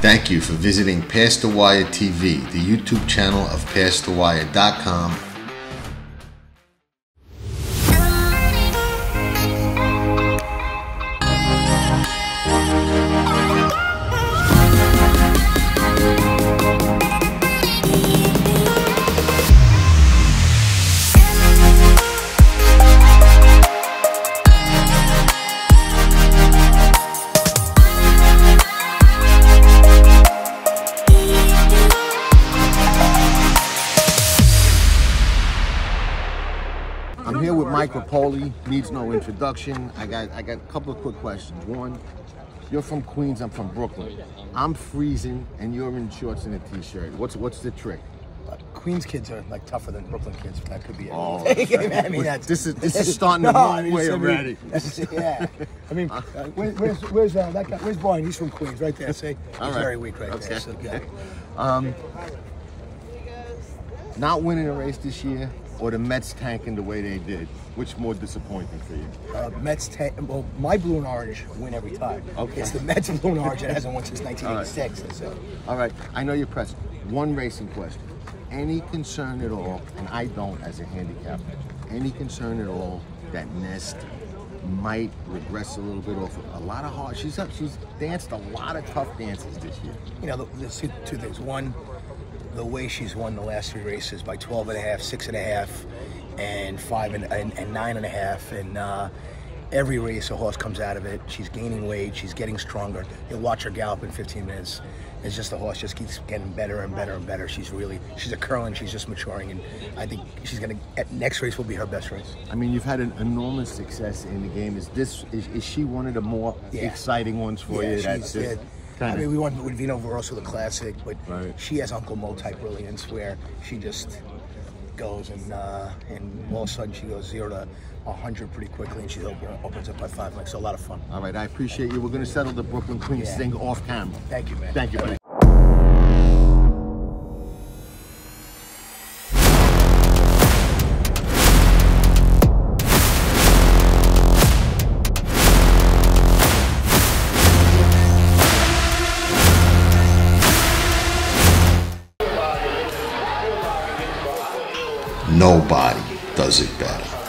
Thank you for visiting Past The Wire TV, the YouTube channel of PastTheWire.com. I'm here with Mike Repole. Needs no introduction. I got a couple of quick questions. One, you're from Queens. I'm from Brooklyn. I'm freezing, and you're in shorts and a t-shirt. What's the trick? Queens kids are like tougher than Brooklyn kids. That could be it. Oh, right. I mean, this is starting the wrong way already. Yeah. I mean, where's guy? Where's Brian? He's from Queens, right there. See, he's very weak right there. So, yeah. Not winning a race this year. Or the Mets tanking the way they did, which more disappointing for you? Mets tank. Well, my blue and orange win every time. Okay. It's the Mets blue and orange that hasn't won since 1986. All right. So. All right. I know you're pressed. One racing question. Any concern at all? And I don't, as a handicapper. Any concern at all that Nest might regress a little bit off a lot of hard? She's danced a lot of tough dances this year. You know, there's two things. One, the way she's won the last three races by 12.5, 6.5, and 5 and 9.5, and every race a horse comes out of it. She's gaining weight. She's getting stronger. You'll watch her gallop in 15 minutes. It's just the horse just keeps getting better and better and better. She's a curl and she's just maturing, and I think she's gonna. Next race will be her best race. I mean, you've had an enormous success in the game. Is she one of the more exciting ones for you? She's I mean, we won with Vino Rosso, the classic, but she has Uncle Mo type brilliance where she just goes and all of a sudden she goes 0 to 100 pretty quickly, and she opens up by 5 lengths. So a lot of fun. All right, I appreciate you. We're going to settle the Brooklyn Queens thing off camera. Thank you, man. Thank you, buddy. Nobody does it better.